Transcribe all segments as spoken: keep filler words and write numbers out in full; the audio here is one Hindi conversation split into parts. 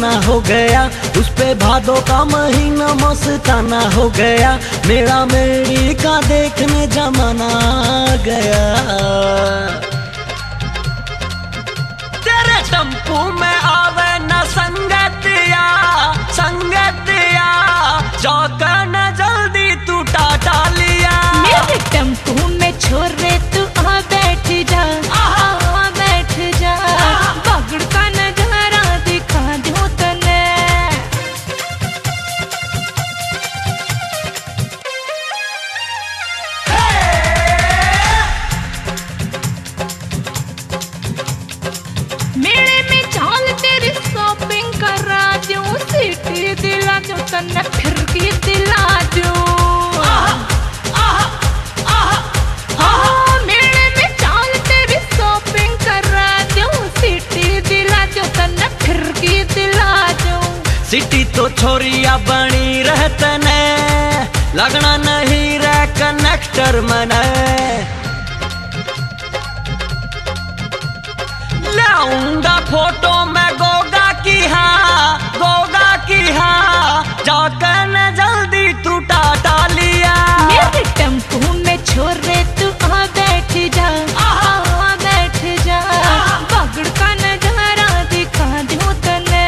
दीवाना हो गया, उस पे भादो का महीना मस्ताना हो गया, मेरा मेरी का देखने जमाना आ गया। तेरे टम्पू में आवे न संगतिया संगतिया, चौका न जल्दी तू टाटा लिया। मेरे टम्पू में छोड़ रे तू आ बैठ जा, तन्ने फिर की दिला दूं। आहा, आहा, आहा, आहा। मेरे में चाल तेरी शॉपिंग करा दूं, सिटी दिला दूं, तन्ने फिर की दिला दूं। सिटी तो छोरिया बनी रहते ने, लगना नहीं रे कनेक्टर मने। लाऊंगा फोटो में गोगा की, हाँ गोगा की, हाँ जाकर न जल्दी तू टाटा लिया। मेरे टेम्पू में छोड़ रे तू आ बैठ जा, आ बैठ जा, पगड़ का नजारा दिखा दूं तने।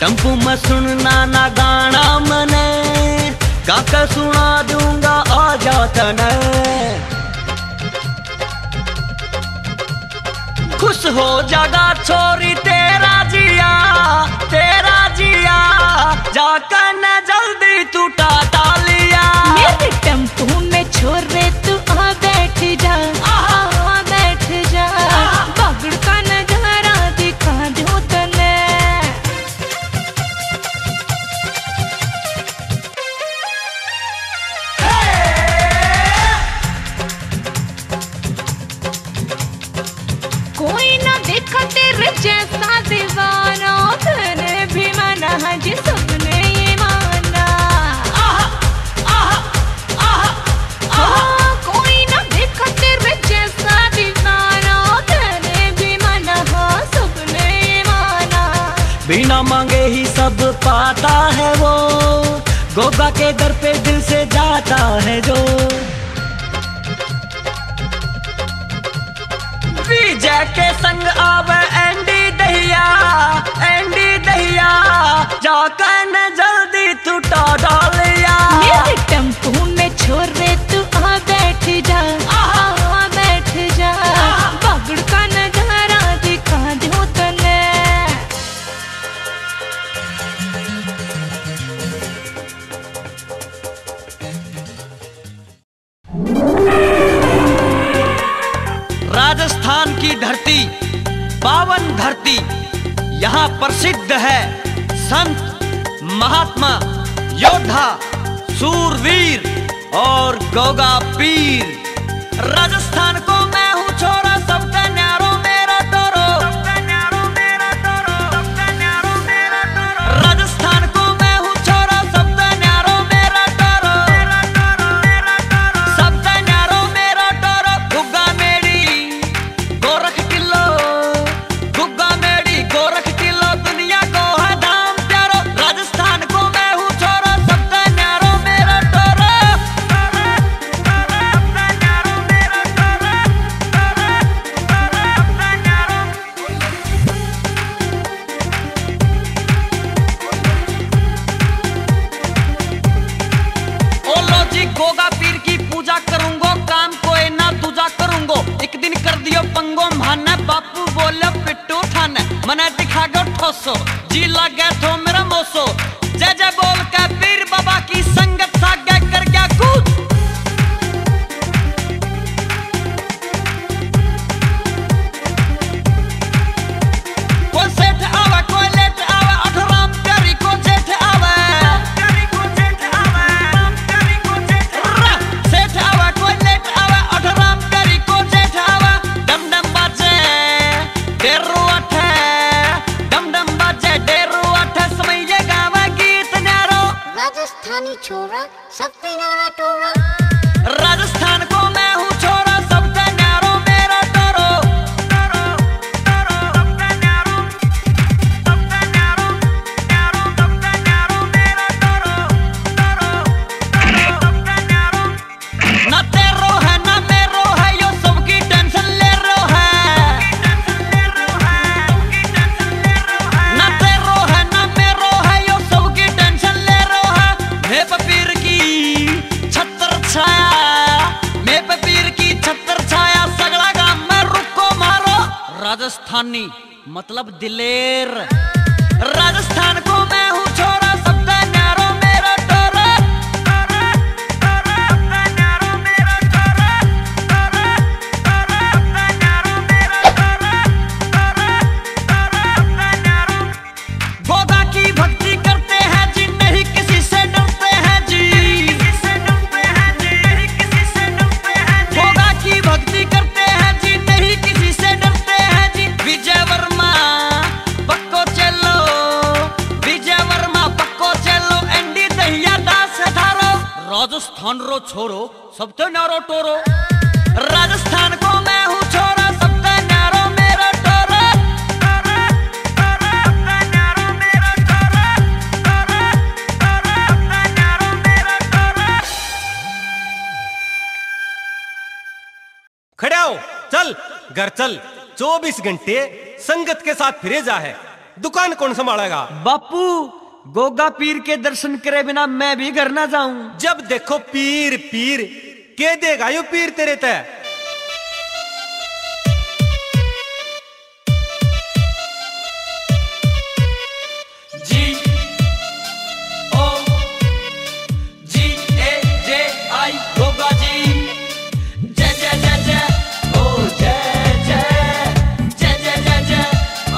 टम्पू में सुनना ना गाना मने, काका सुना दूंगा आ जाता न। खुश हो जागा छोरी तेरा जिया, तेरा जिया, जाकर न जल्दी तू टाटा लिया। मेरे टम्पू में छोड़ रे तू आ बैठ जा, आ बैठ जा, पगड़ का नजारा दिखा दूं तने। जैसा दीवाना तेरे भी मना जी, सबने ये माना। आहा, आहा, आहा, आहा। कोई ना देखा तेरे जैसा दीवाना तेरे भी मना, सबने ये माना। बिना मांगे ही सब पाता है वो, गोगा के दर पे दिल से जाता है जो। विजय के संग आवे एंडी दहिया, एंडी दहिया, जाकर न जल्दी तू टाटा लिया। मेरे टम्पू में छोड़ रे तू आ बैठ जा, आ बैठ जा, पगड़ का नजारा दिखा दूं तने। राजस्थान की धरती पावन धरती, यहाँ प्रसिद्ध है संत महात्मा योद्धा सूरवीर और गोगा पीर। राजस्थान को मैं हूँ छोरा, सबका न्यारो मेरा तोरो, सबका न्यारो मेरा तोरो, सबका न्यारो मेरा तोरो। राजस्थान को मैं हूँ छोरा, सबका न्यारो मेरा तोरो, मेरा तोरो, मेरा तोरो, सबका न्यारो मेरा तोरो। गुग्गा मेरी गोरख किलो, गोरख किलो, दुनिया को है धाम प्यारो। राजस्थान को मैं हूँ छोरा, सबका न्यारो मेरा तोरो। ओलो जी गोगा पीर की पूजा करूंगो, काम कोई ना तुझा करूंगो। एक दिन कर दियो पंगो माना, बापू बोले पिट्टू थाने, मने दिखा गो ठोसो, जिला गैथो मिरामोसो। जय जय बोल के पीर बाबा की संगत सागे कर गया कूद। छोरा सबसे न्यारा टोरा। राजस्थान को मैं हूँ छोरा सबसे न्यारो मेरा टोरो। टोरो टोरो सबसे न्यारो सबसे न्यारो न्यारो सबसे न्यारो मेरा टोरो टोरो टोरो सबसे न्यारो। ना तेरो है ना मेरो है यो सबकी टेंशन ले रो है। ना तेरो है ना मेरो है यो सबकी टेंशन ले रो है। मैं पपीर की छत्र छाया मैं पपीर की छत्र छाया सगला गाम में रुको मारो। राजस्थानी मतलब दिलेर। राजस्थान को मैं हूँ छोरा सबसे न्यारो मेरा टोरा। टोरा टोरा सबसे न्यारो मेरा टोरा। टोरा टोरा सबसे न्यारो मेरा टोरा। टोरा टोरा सबसे न्यारो। गोगा की भक्ति करते हैं जी नहीं किसी से डरते हैं जी। किसी डरते हैं जी नहीं किसी से डरते हैं जी। गोगा की भक्ति करते हैं जी नहीं किसी से डरते हैं जी। विजय वर्मा पक्को चलो विजय वर्मा पक्को चलो एंडी दहिया दास है थारो। राजस्थान रो छोरो सबसे न्यारो टोरो। राजस्थान को मैं हूँ छोरा सबसे न्यारो मेरा टोरा। टोरा टोरा सबसे न्यारो मेरा टोरा। टोरा टोरा सबसे न्यारो मेरा टोरा। खड़े हो चल घर चल। चौबीस घंटे संगत के साथ फिरे जा है, दुकान कौन संभालेगा? बापू गोगा पीर के दर्शन करे बिना मैं भी घर ना जाऊं। जब देखो पीर पीर के देगा यो पीर तेरे तय। जी ओ जी ए जे आई गोगा जी। जय जय जय जय ओ जय जय जय जय जय जय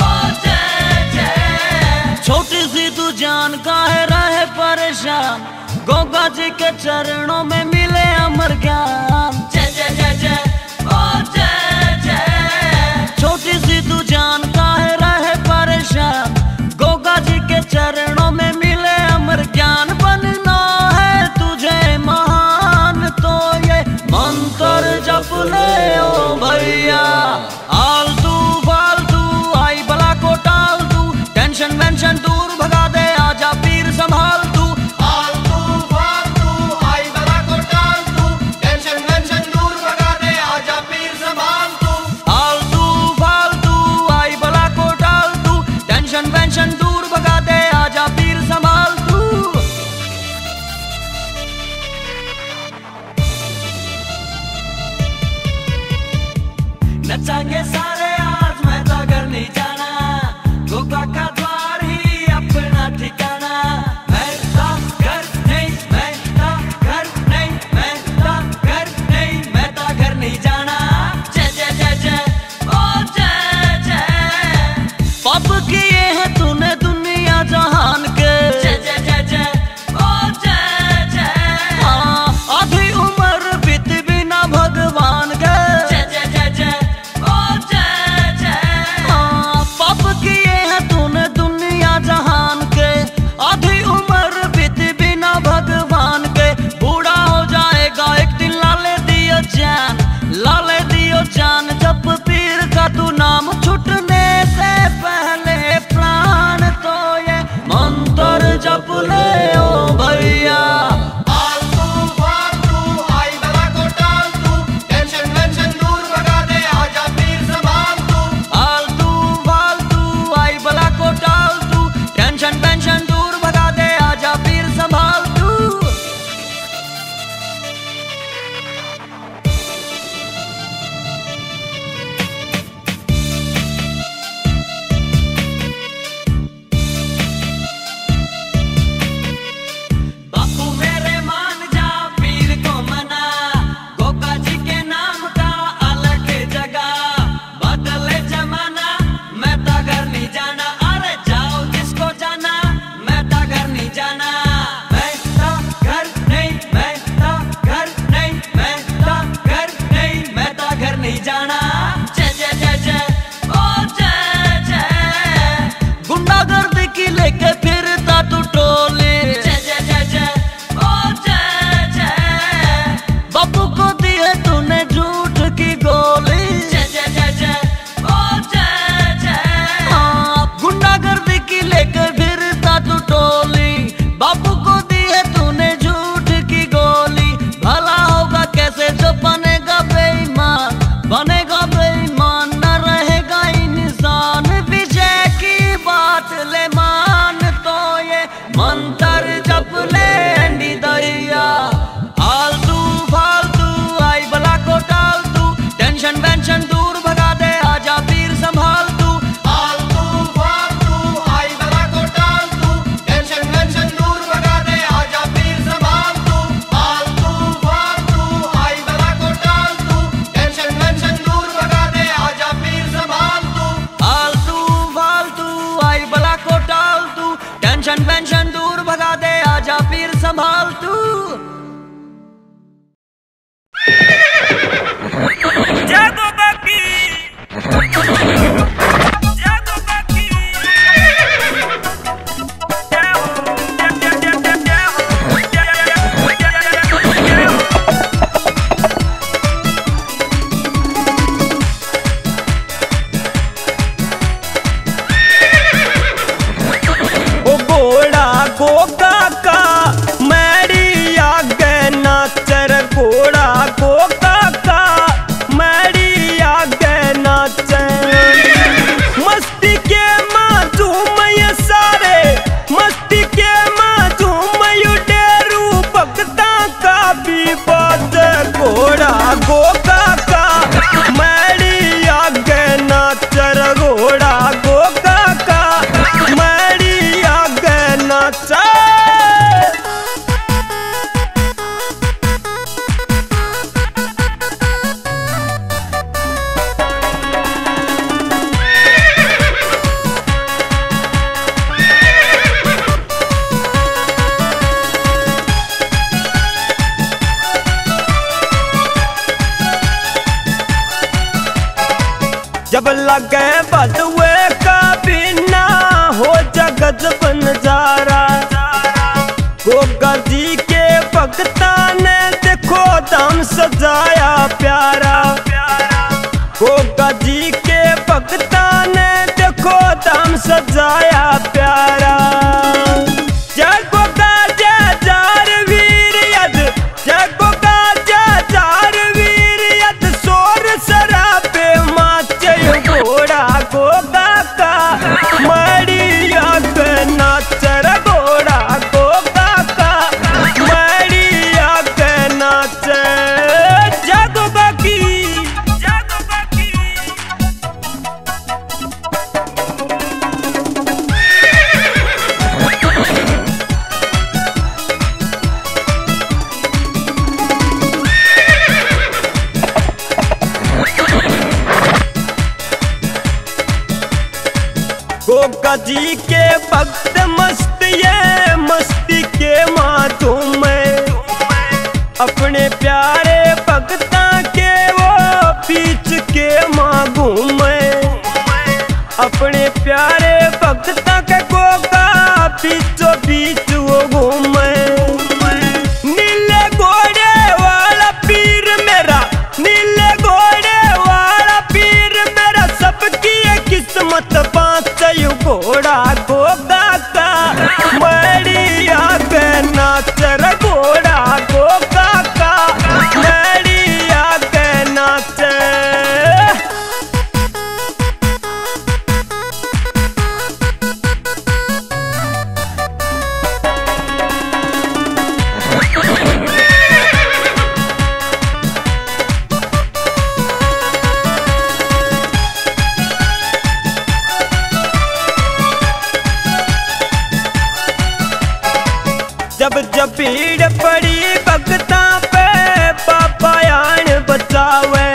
ओ जय जय। छोटी सी तू जान काहे रहे परेशान, गोगा जी के चरणों में मिले अमर ज्ञान। जय जय जय जय ओ जय जय। छोटी सी तू जान काहे रहे परेशान, गोगा जी के चरणों में मिले अमर ज्ञान। बनना है तुझे महान तो ये मंत्र जप ले ओ भैया। आलतू फालतू आई भला को टाल तू, टेंशन वेंशन दूर भगा दे आजा पीर संभाल तू। आलतू फालतू आई भला को टाल तू, टेंशन वेंशन दूर भगा दे आजा पीर संभाल तू। आलतू फालतू आई भला को टाल तू, टेंशन वेंशन दूर भगा दे आजा पीर संभाल तू। नचांगे सारे आज मैं तो घर नहीं जाना, गोगा का द्वार ही अपना ठिकाना। मैं तो घर नहीं मैं तो घर नहीं मैं तो घर नहीं मैं तो घर नहीं जाना। जय जय जय जय ओ जय जय। पाप किए हैं तूने दुनिया जहान के। जय जय जय जय ओ जय जय। हाँ आधी उम्र बीत बिना भगवान के। जय जय जय जय ओ जय जय। हाँ पाप किए हैं तूने जब लगे बदुए का बिना हो जगत बंजारा। गोगा जी के भक्ता ने देखो दम सजाया प्यारा। गोगा जी के भक्ता ने देखो दम सजाया प्यारा। गोगा जी के भक्त मस्त ये मस्ती के माधुम में अपने प्यारे भक्ता के वो पीछ के मांगू में अपने प्यारे भक्ता के गोगा पीछो बीच वो घूमे। नीले घोड़े वाला पीर मेरा, नीले घोड़े वाला पीर मेरा, सबकी ये किस्मत घोड़ा गोगा का मड़िया पे नाचर। घोड़ा गोगा का मड़िया पे नाच। जब जब भीड़ पड़ी भक्ता पे पापायान बचावे।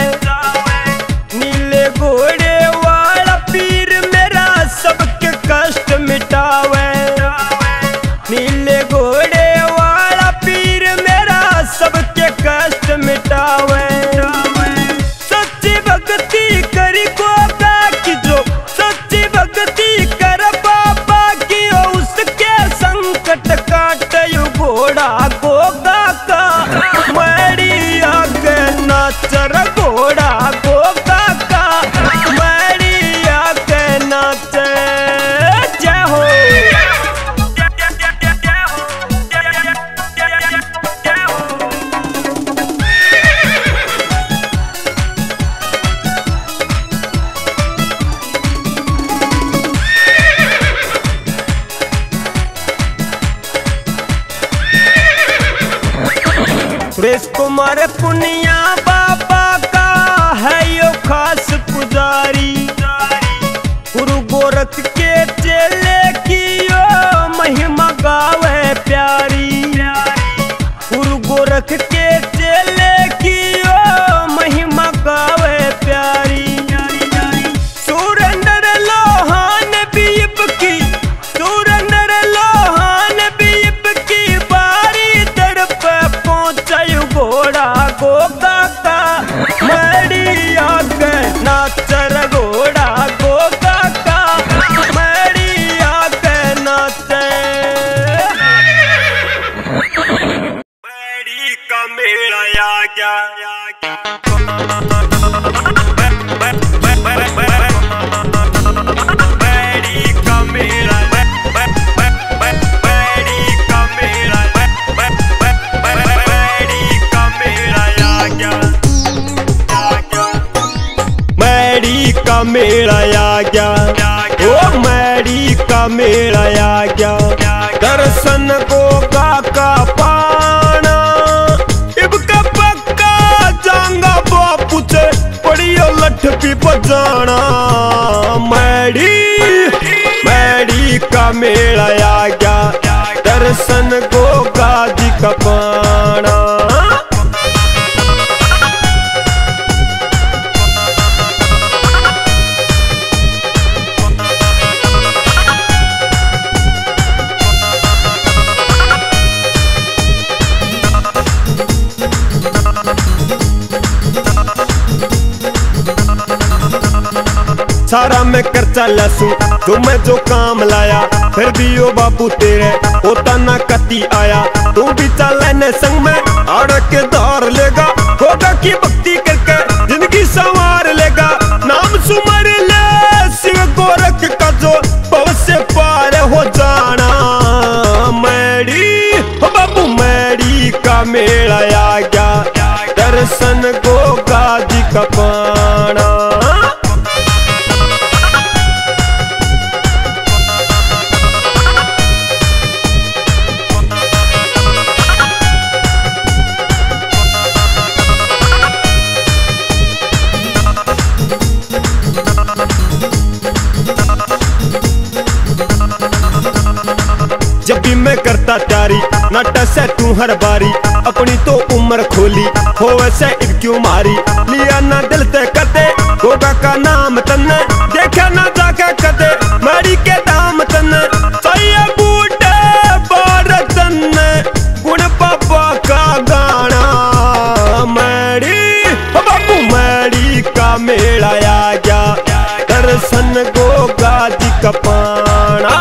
नीले घोड़े वाला पीर मेरा सबके कष्ट मिटावे। नीले घोड़े वाला पीर मेरा सबके कष्ट मिटावे। सच्ची भक्ति करी गोगा की जो सच्ची भक्ति कर बाबा की हो उसके संकट काट। घोड़ा गोगा का मड़िया के नाचर। घोड़ा गोगा का मड़िया के नाच। जय हो सुरेश कुमार पुनिया बाबा का है यो खास पुजारी। गुरु गोरख के चेले की यो महिमा गावे प्यारी। गुरु गोरख के चेले की यो महिमा गावे प्यारी। सुरेंद्र लोहान बीप की सुरेंद्र लोहान बीप की बारी दर पे पहुंचा। घोड़ा गोगा का मड़िया के नाचर। घोड़ा गोगा का मड़िया के नाच। बैरी का मेला आ गया। मेला आ गया, ओ मैरी का मेला आ गया। दर्शन गोगा का पाना इबका पक्का। जांगा बापू से पड़ियो लठ भी बजाना। मैरी मैरी का मेला आ गया। दर्शन गोगा जी का पाना। सारा मैं खर्चा लासू जो मैं जो काम लाया, फिर भी ओ बाबू तेरे होता ना कती आया। तू भी चल ने संग में आड़ के धार लेगा, गोगा की भक्ति करके जिंदगी संवार लेगा। नाम सुमर ले शिव गोरख का जो पव से पार हो जाना। मैडी बाबू मैडी का मेला आ गया, दर्शन गोगा जी का पाना। जब भी मैं करता तैयारी नाट से तू हर बारी, अपनी तो उम्र खोली हो वैसे इब क्यों मारी। लिया ना दिल से कदे गोगा का नाम तन्ने, देखा ना जाके कदे मारी के दाम तन्ने। चाहिए बूटे बार तन्ने गुण पापा का गाना। मैडी बाबू मैडी का मेला आ गया, दर्शन गोगा जी का पाना।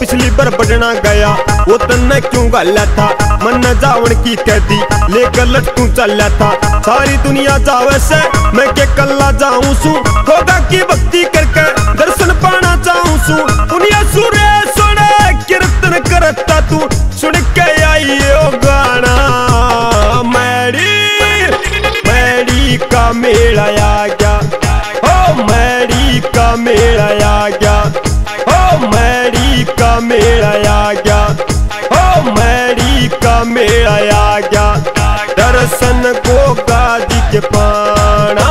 पिछली बार बढ़ना गया वो तन्ने क्यों गाला था, मन न जावन की कैदी लेकर लट्टू चला था। सारी दुनिया जावे से मैं के कल्ला जाऊं सू, गोगा की भक्ति करके दर्शन पाना चाहूं सू। दुनिया सुने सुने कीर्तन करता तू, सुन के आई ओ गाना। मैडी मैडी का मेला आ गया, ओ मैडी का मेला आ गया, ओ मैडी का मेला आ गया, ओ मैडी का मेला आ गया, दर्शन गोगा जी के पाना।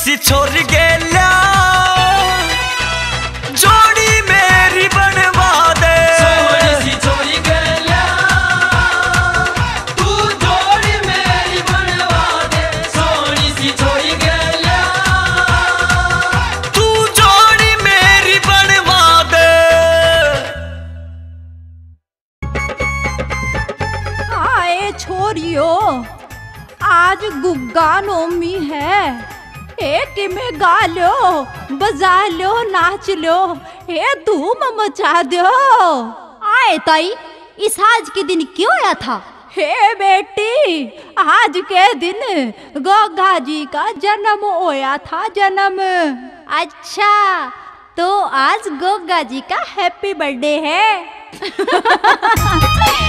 खुशी छोड़ गेला जोड़ी मेरी बनवा दे। खुशी छोड़ गेला तू जोड़ी मेरी बनवा दे। खुशी छोड़ गेला तू जोड़ी मेरी बनवा दे। आए छोरियो आज गुग्गा नौमी है, एक में गा लो बजा लो नाच लो हे धूम मचा दो। आए ताई इस आज के दिन क्यों आया था? हे बेटी आज के दिन गोगा जी का जन्म होया था, जन्म। अच्छा तो आज गोगा जी का हैप्पी बर्थडे है। बर्थडे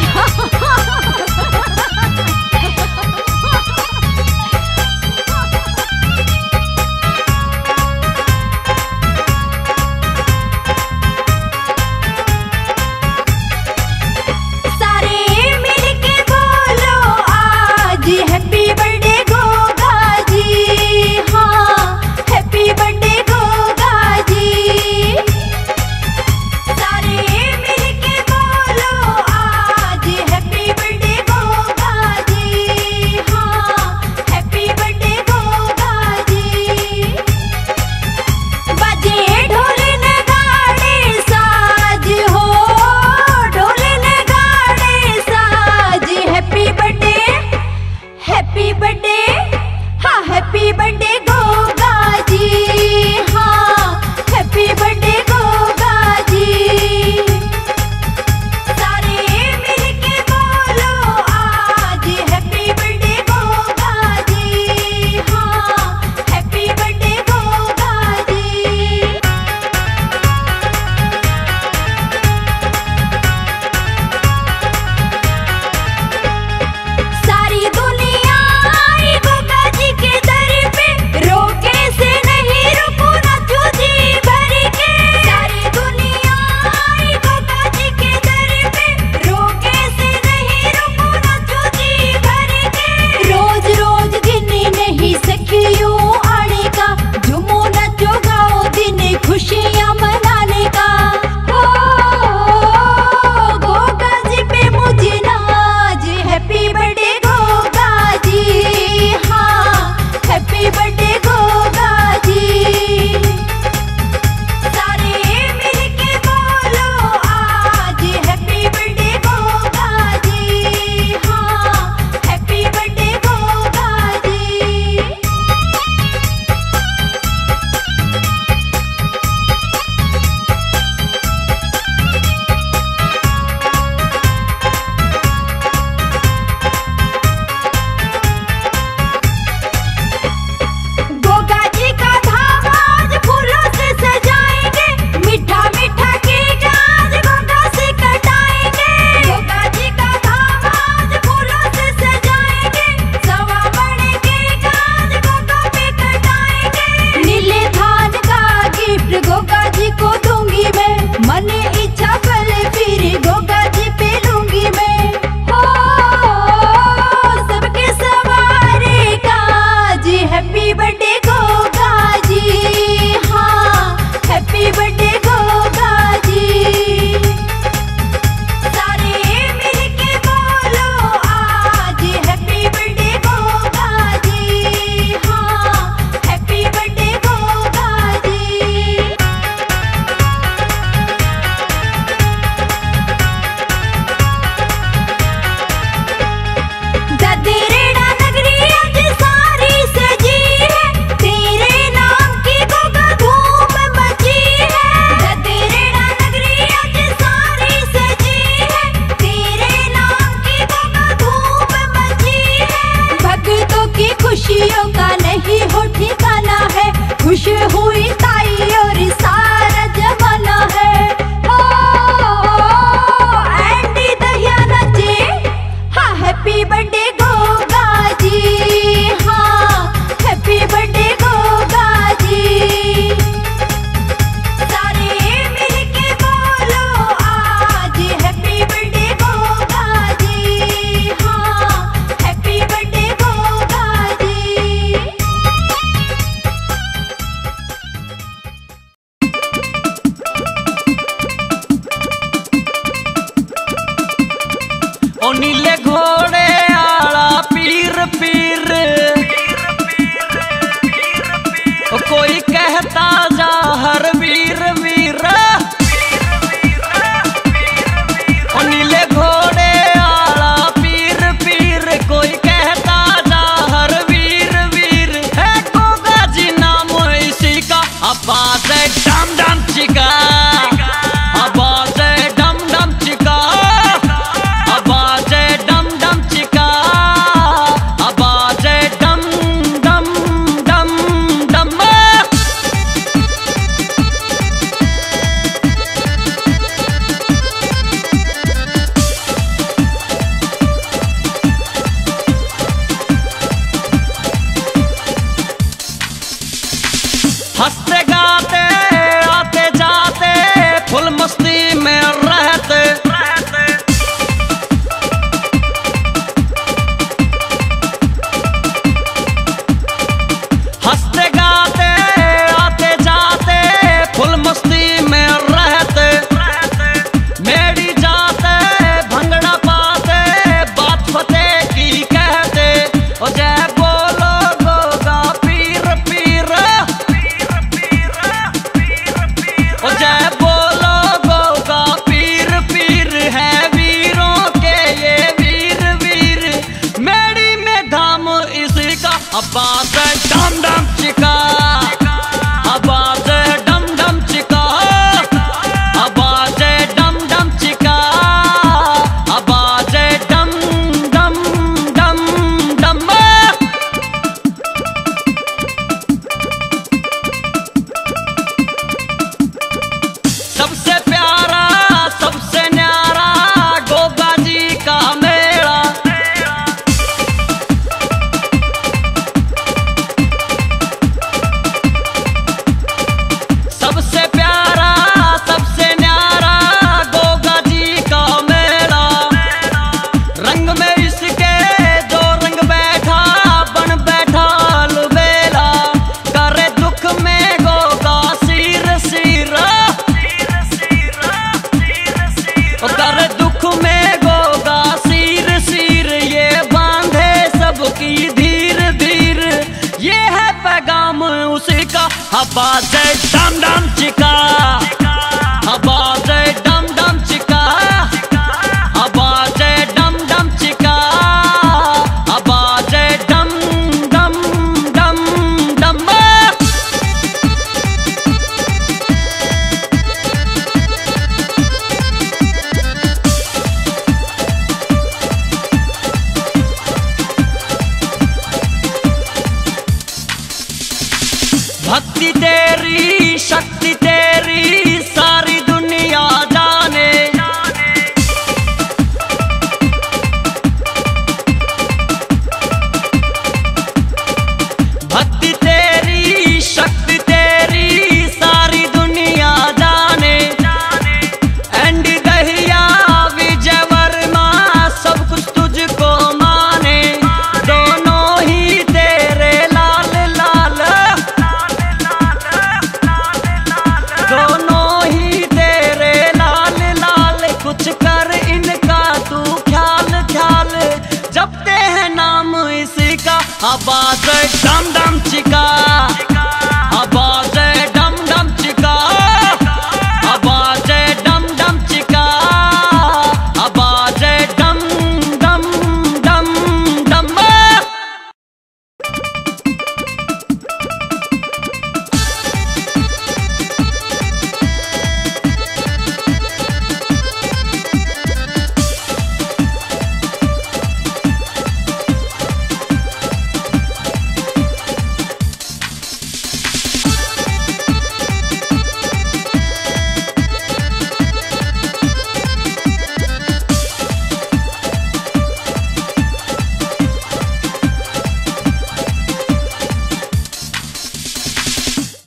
हंसते गाते आते जाते फुल मस्ती में रहते, रहते। हंसते गाते आते जाते फुल मस्ती में रहते, रहते। मेरी जाते भंगड़ा पाते बात फतेह की कहते और जय बोलो गोगा पीर पीर और जय बोलो गोगा पीर पीर है वीरों के ये वीर वीर। मेरी में धाम इसी का आवाज है डम डम चिका, आवाज है डम डम चिका, आवाज है डम डम चिका, आवाज है डम डम डम डम। सबसे प्यारा सबसे न्यारा गोगा जी का मेला, सबसे प्यारा सबसे न्यारा गोगा जी का मेला। रंग में इसके जो रंग बैठा बन बैठा अलबेला, करे दुख में गोगा सिर सिरा और करे दुख में गोगा सिर सिर। ये बांधे सबकी धीर धीर, ये है पैगाम उसी का आवाज है डम डम चिका, आवाज है डम डम चिका, आवाज है डम डम चिका, आवाज है डम डम डम डम। भक्ति तेरी शक्ति तेरी सारी दुनिया